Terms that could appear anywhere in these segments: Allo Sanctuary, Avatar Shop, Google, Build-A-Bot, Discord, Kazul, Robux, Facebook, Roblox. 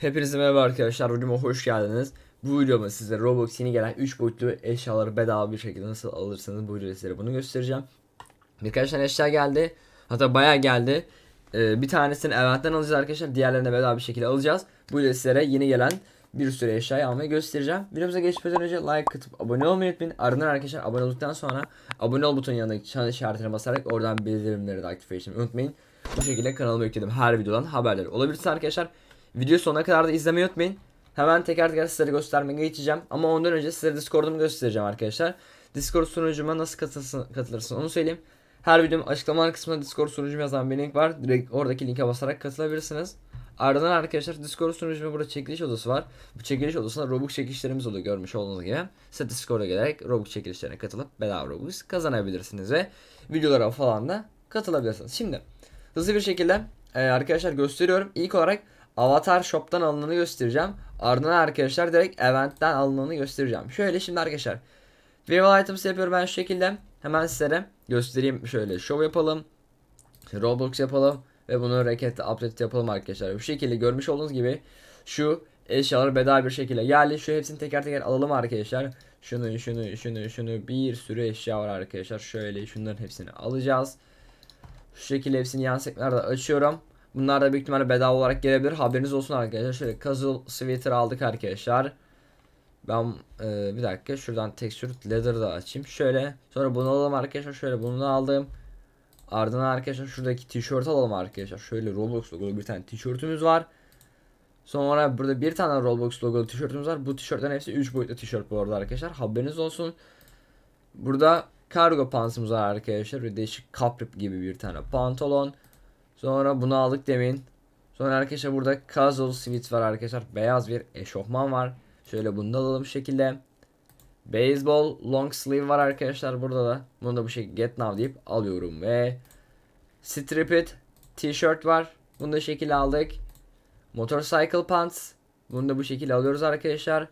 Hepinize merhaba arkadaşlar, videoma hoş geldiniz. Bu videomda size Roblox yeni gelen 3 boyutlu eşyaları bedava bir şekilde nasıl alırsanız bu videoda bunu göstereceğim. Birkaç tane eşya geldi, hatta bayağı geldi. Bir tanesini eventten alacağız arkadaşlar, diğerlerini de bedava bir şekilde alacağız. Bu videoda sizlere yeni gelen bir sürü eşyayı almayı göstereceğim. Videomuza geçmeden önce like atıp abone olmayı unutmayın. Ardından arkadaşlar abone olduktan sonra abone ol butonun yanındaki çan işaretine basarak oradan bildirimleri de aktif etmeyi unutmayın. Bu şekilde kanalıma yükledim her videodan haberleri olabilirsin arkadaşlar. Video sonuna kadar da izlemeyi unutmayın. Hemen teker teker sizlere göstermeye geçeceğim. Ama ondan önce sizlere Discord'umu göstereceğim arkadaşlar. Discord sunucuma nasıl katılırsın onu söyleyeyim. Her videonun açıklama kısmında Discord sunucum yazan bir link var. Direkt oradaki linke basarak katılabilirsiniz. Ardından arkadaşlar Discord sunucuma burada çekiliş odası var. Bu çekiliş odasında Robux çekilişlerimiz oluyor görmüş olduğunuz gibi. Size Discord'a gelerek Robux çekilişlerine katılıp bedava Robux kazanabilirsiniz ve videolara falan da katılabilirsiniz. Şimdi hızlı bir şekilde arkadaşlar gösteriyorum. İlk olarak Avatar Shop'tan alınanı göstereceğim. Ardından arkadaşlar direkt eventten alınanı göstereceğim. Şöyle şimdi arkadaşlar Viral Items yapıyorum ben şu şekilde. Hemen sizlere göstereyim. Şöyle show yapalım, Roblox yapalım ve bunu raketle update yapalım arkadaşlar. Bu şekilde görmüş olduğunuz gibi şu eşyaları bedava bir şekilde geldi. Şu hepsini teker teker alalım arkadaşlar. Şunu bir sürü eşya var arkadaşlar. Şöyle şunların hepsini alacağız. Şu şekilde hepsini yan sekmelerde açıyorum. Bunlar da büyük ihtimalle bedava olarak gelebilir, haberiniz olsun arkadaşlar. Şöyle Kazul Sweater aldık arkadaşlar. Ben bir dakika şuradan Texture Leather da açayım. Şöyle sonra bunu alalım arkadaşlar. Şöyle bunu da aldım. Ardından arkadaşlar şuradaki tişört alalım arkadaşlar. Şöyle Roblox logolu bir tane tişörtümüz var. Sonra burada bir tane Roblox logolu tişörtümüz var. Bu tişörtlerin hepsi 3 boyutlu tişört bu arada arkadaşlar, haberiniz olsun. Burada kargo pantsımız var arkadaşlar. Bir değişik kaprip gibi bir tane pantolon. Sonra bunu aldık demin. Sonra arkadaşlar burada casual sweat var arkadaşlar. Beyaz bir eşofman var. Şöyle bunu da alalım şu şekilde. Baseball long sleeve var arkadaşlar burada da. Bunu da bu şekilde get now deyip alıyorum ve striped t-shirt var. Bunu da şekilde aldık. Motorcycle pants. Bunu da bu şekilde alıyoruz arkadaşlar.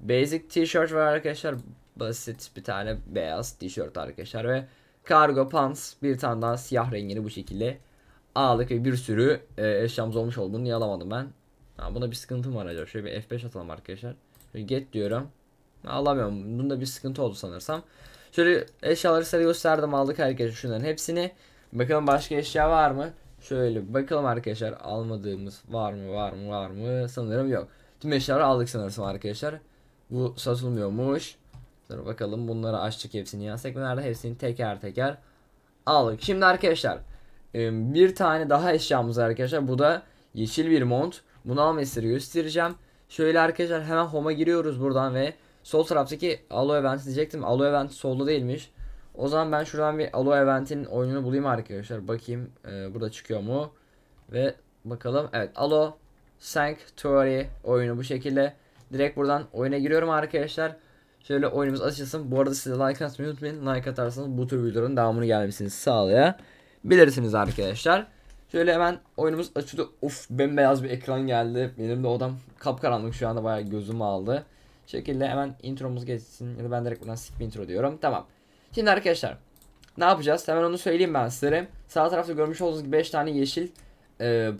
Basic t-shirt var arkadaşlar. Basit bir tane beyaz t-shirt arkadaşlar ve cargo pants bir tane daha siyah rengini bu şekilde aldık ve bir sürü eşyamız olmuş oldu. Bunu niye alamadım ben? Ha, buna bir sıkıntım var acaba. Şöyle bir F5 atalım arkadaşlar. Şöyle get diyorum. Alamıyorum. Bunda bir sıkıntı oldu sanırsam. Şöyle eşyaları size gösterdim, aldık arkadaşlar şunların hepsini. Bakalım başka eşya var mı? Şöyle bakalım arkadaşlar, almadığımız var mı? Sanırım yok. Tüm eşyaları aldık sanırsam arkadaşlar. Bu satılmıyormuş. Dur bakalım, bunları açtık hepsini. Yan sekmelerde hepsini teker teker aldık. Şimdi arkadaşlar bir tane daha eşyamız arkadaşlar. Bu da yeşil bir mont. Bunu almayı size göstereceğim. Şöyle arkadaşlar hemen home'a giriyoruz buradan ve sol taraftaki Allo Event diyecektim. Allo Event solda değilmiş. O zaman ben şuradan bir Allo Event'in oyununu bulayım arkadaşlar. Bakayım burada çıkıyor mu? Ve bakalım. Evet, Allo Sanctuary oyunu bu şekilde. Direkt buradan oyuna giriyorum arkadaşlar. Şöyle oyunumuz açılsın. Bu arada size like atmayı unutmayın. Like atarsanız bu tür videoların devamını gelmesini sağlayabilirsiniz arkadaşlar. Şöyle hemen oyunumuz açıldı. Of, bembeyaz bir ekran geldi. Benim de odam kapkaranlık şu anda, bayağı gözümü aldı. Şekilde hemen intromuz geçsin ya da ben direkt buradan skip intro diyorum. Tamam. Şimdi arkadaşlar ne yapacağız? Hemen onu söyleyeyim ben sizlere. Sağ tarafta görmüş olduğunuz gibi 5 tane yeşil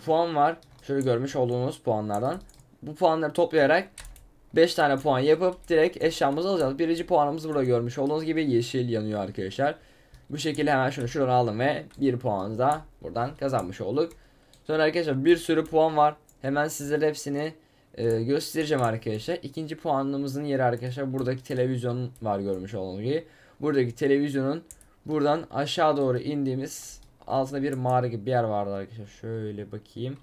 puan var. Şöyle görmüş olduğunuz puanlardan. Bu puanları toplayarak 5 tane puan yapıp direkt eşyamızı alacağız. Birinci puanımız burada görmüş olduğunuz gibi yeşil yanıyor arkadaşlar. Bu şekilde hemen şunu şuradan aldım ve 1 puan da buradan kazanmış olduk. Sonra arkadaşlar bir sürü puan var. Hemen sizlere hepsini göstereceğim arkadaşlar. İkinci puanımızın yeri arkadaşlar buradaki televizyonun var görmüş olduğunuz gibi. Buradaki televizyonun buradan aşağı doğru indiğimiz altında bir mağara gibi bir yer vardı arkadaşlar. Şöyle bakayım.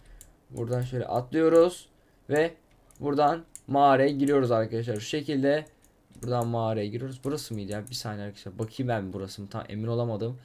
Buradan şöyle atlıyoruz ve buradan mağaraya giriyoruz arkadaşlar. Şu şekilde buradan mağaraya giriyoruz. Burası mıydı ya? Bir saniye arkadaşlar. Bakayım ben burası mı? Tam emin olamadım.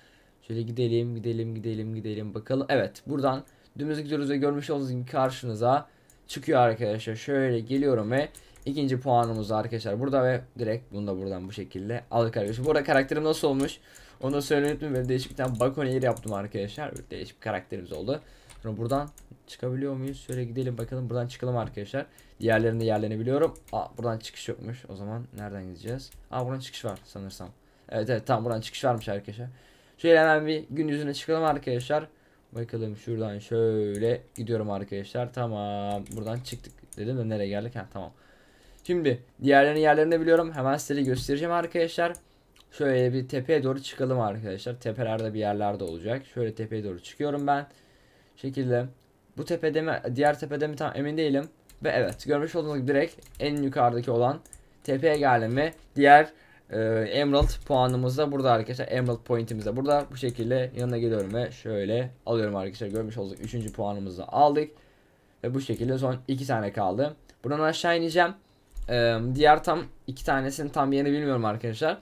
Şöyle gidelim. Bakalım. Evet, buradan dümdüz gidiyoruz ve görmüş olduğunuz gibi karşınıza çıkıyor arkadaşlar. Şöyle geliyorum ve ikinci puanımız arkadaşlar burada ve direkt bunu da buradan bu şekilde aldık arkadaşlar. Burada karakterim nasıl olmuş onu da söylemeyi unutmayın. Böyle değişik bir tane bakoniyer yaptım arkadaşlar. Böyle değişik bir karakterimiz oldu. Sonra buradan çıkabiliyor muyuz? Şöyle gidelim bakalım. Buradan çıkalım arkadaşlar. Diğerlerinde yerlerini biliyorum. Aa, buradan çıkış yokmuş. O zaman nereden gideceğiz? Aa, buradan çıkış var sanırsam. Evet, tam buradan çıkış varmış arkadaşlar. Şöyle hemen bir gün yüzüne çıkalım arkadaşlar. Bakalım şuradan şöyle gidiyorum arkadaşlar. Tamam, buradan çıktık dedim de nereye geldik? Ha, tamam. Şimdi diğerlerini yerlerini biliyorum. Hemen size göstereceğim arkadaşlar. Şöyle bir tepeye doğru çıkalım arkadaşlar. Tepelerde bir yerlerde olacak. Şöyle tepeye doğru çıkıyorum ben. Şekilde. Bu tepede mi? Diğer tepede mi? Tam emin değilim. Ve evet, görmüş olduğunuz gibi direkt en yukarıdaki olan tepeye geldim ve diğer Emerald puanımız da burada arkadaşlar. Emerald pointimiz de burada. Bu şekilde yanına geliyorum ve şöyle alıyorum arkadaşlar. Görmüş olduğunuz 3. puanımızı aldık. Ve bu şekilde son 2 tane kaldı. Buradan aşağı ineceğim. Diğer tam 2 tanesini tam yerini bilmiyorum arkadaşlar.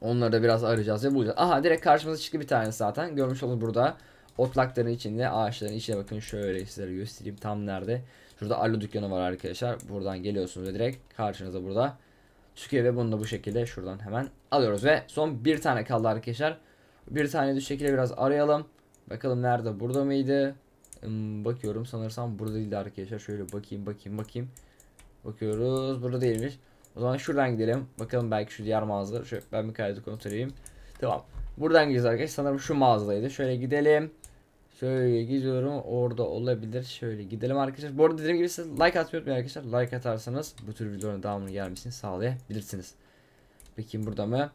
Onları da biraz arayacağız ve bulacağız. Aha, direkt karşımıza çıktı bir tanesi zaten. Görmüş olduğunuz burada. Otlakların içinde, ağaçların içine bakın. Şöyle sizlere göstereyim tam nerede. Şurada Allo dükkanı var arkadaşlar. Buradan geliyorsunuz ve direkt karşınıza burada çıkıyor ve bunu da bu şekilde şuradan hemen alıyoruz. Ve son bir tane kaldı arkadaşlar. Bir tane de şu şekilde biraz arayalım. Bakalım nerede, burada mıydı? Bakıyorum, sanırsam burada değildi arkadaşlar. Şöyle bakayım. Bakıyoruz, burada değilmiş. O zaman şuradan gidelim. Bakalım belki şu diğer mağazalar. Şöyle ben bir kaydı kontrol edeyim. Tamam. Buradan gidiyoruz arkadaşlar. Sanırım şu mağazadaydı. Şöyle gidelim. Şöyle gidiyorum. Orada olabilir. Şöyle gidelim arkadaşlar. Bu arada dediğim gibi siz like atmayı unutmayın arkadaşlar. Like atarsanız bu tür videoların devamını gelmesini sağlayabilirsiniz. Bakayım burada mı?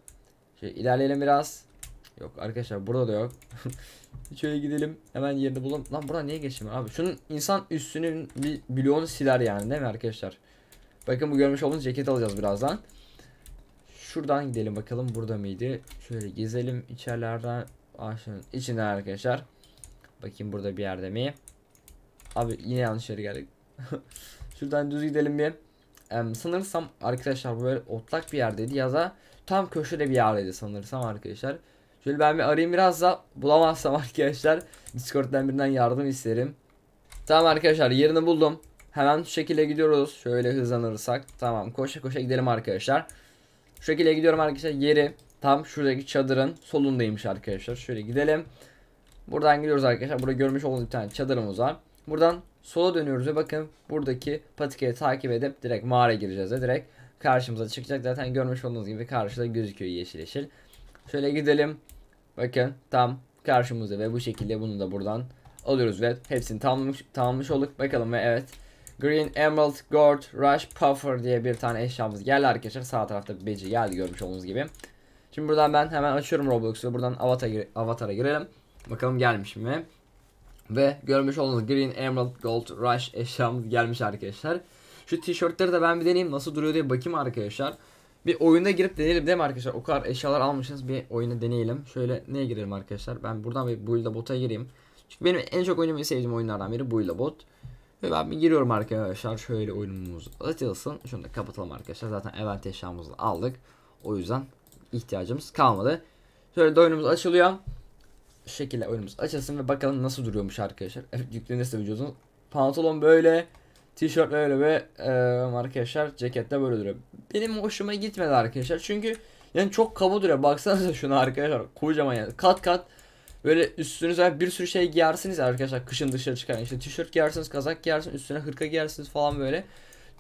Şöyle ilerleyelim biraz. Yok arkadaşlar, burada da yok. Şöyle gidelim. Hemen yerini bulalım. Lan buradan niye geçeyim abi? Şunun insan üstünün bir bloğunu siler yani, değil mi arkadaşlar? Bakın bu görmüş olduğunuz ceket alacağız birazdan. Şuradan gidelim bakalım burada mıydı? Şöyle gezelim içerilerden, ağaçların içinden arkadaşlar. Bakayım burada bir yerde mi? Abi yine yanlış yere geldik. Şuradan düz gidelim bir. Sanırsam arkadaşlar böyle otlak bir yerdeydi ya da tam köşede bir yerdeydi sanırsam arkadaşlar. Şöyle ben bir arayayım biraz da, bulamazsam arkadaşlar Discord'dan birinden yardım isterim. Tamam arkadaşlar, yerini buldum. Hemen şu şekilde gidiyoruz. Şöyle hızlanırsak. Tamam, koşa koşa gidelim arkadaşlar. Şu şekilde gidiyorum arkadaşlar. Yeri tam şuradaki çadırın solundaymış arkadaşlar. Şöyle gidelim. Buradan gidiyoruz arkadaşlar. Burada görmüş olduğunuz bir tane çadırımız var. Buradan sola dönüyoruz ve bakın buradaki patikayı takip edip direkt mağaraya gireceğiz ve direkt karşımıza çıkacak. Zaten görmüş olduğunuz gibi karşıda gözüküyor yeşil yeşil. Şöyle gidelim. Bakın tam karşımızda ve bu şekilde bunu da buradan alıyoruz ve hepsini tamamlamış olduk. Bakalım ve evet. Green, Emerald, Gourd, Rush, Puffer diye bir tane eşyamız geldi arkadaşlar. Sağ tarafta bir beci geldi görmüş olduğunuz gibi. Şimdi buradan ben hemen açıyorum Roblox'u. Buradan Avatar'a girelim. Bakalım gelmiş mi? Ve görmüş olduğunuz Green, Emerald, Gold, Rush eşyamız gelmiş arkadaşlar. Şu tişörtleri de ben bir deneyeyim nasıl duruyor diye bakayım arkadaşlar. Bir oyuna girip deneyelim değil mi arkadaşlar? O kadar eşyalar almışız, bir oyuna deneyelim. Şöyle neye girelim arkadaşlar? Ben buradan bir Build-A-Bot'a gireyim. Çünkü benim en çok oynamayı sevdiğim oyunlardan biri Build-A-Bot. Ve ben bir giriyorum arkadaşlar, şöyle oyunumuz açılsın. Şunu da kapatalım arkadaşlar, zaten event eşyamızı aldık. O yüzden ihtiyacımız kalmadı. Şöyle de oyunumuz açılıyor. Şu şekilde oyunumuz açılsın ve bakalım nasıl duruyormuş arkadaşlar. Evet, yüklenirse vücudunuz. Pantolon böyle, tişört böyle ve arkadaşlar ceket de böyle duruyor. Benim hoşuma gitmedi arkadaşlar çünkü yani çok kaba duruyor. Baksanıza şuna arkadaşlar, kocaman yani kat. Böyle üstünüze bir sürü şey giyersiniz arkadaşlar, kışın dışarı çıkan işte tişört giyersiniz, kazak giyersiniz, üstüne hırka giyersiniz falan böyle.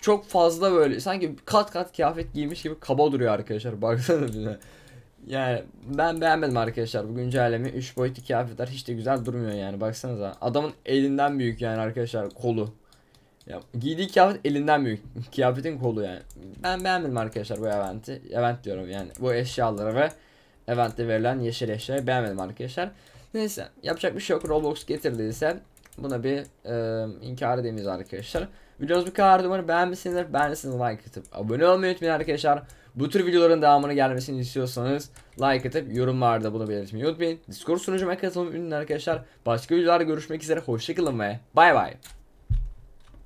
Çok fazla böyle sanki kat kıyafet giymiş gibi kaba duruyor arkadaşlar, baksanıza. Yani ben beğenmedim arkadaşlar bu güncelleme, 3 boyutlu kıyafetler hiç de güzel durmuyor yani, baksanıza. Adamın elinden büyük yani arkadaşlar kolu. Ya, giydiği kıyafet elinden büyük, kıyafetin kolu yani. Ben beğenmedim arkadaşlar bu eventi, event diyorum yani bu eşyaları ve eventte verilen yeşil eşyayı beğenmedim arkadaşlar. Neyse, yapacak bir şey yok. Roblox getirdiyse buna bir inkar edemeyiz arkadaşlar. Videomuz bu kadardı. Umarım beğenmişsinizdir. Beğendiyseniz like atıp abone olmayı unutmayın arkadaşlar. Bu tür videoların devamını gelmesini istiyorsanız like atıp yorumlarda bunu belirtmeyi unutmayın. Discord sunucuma katılın arkadaşlar. Başka videolarda görüşmek üzere. Hoşçakalın ve bay bay.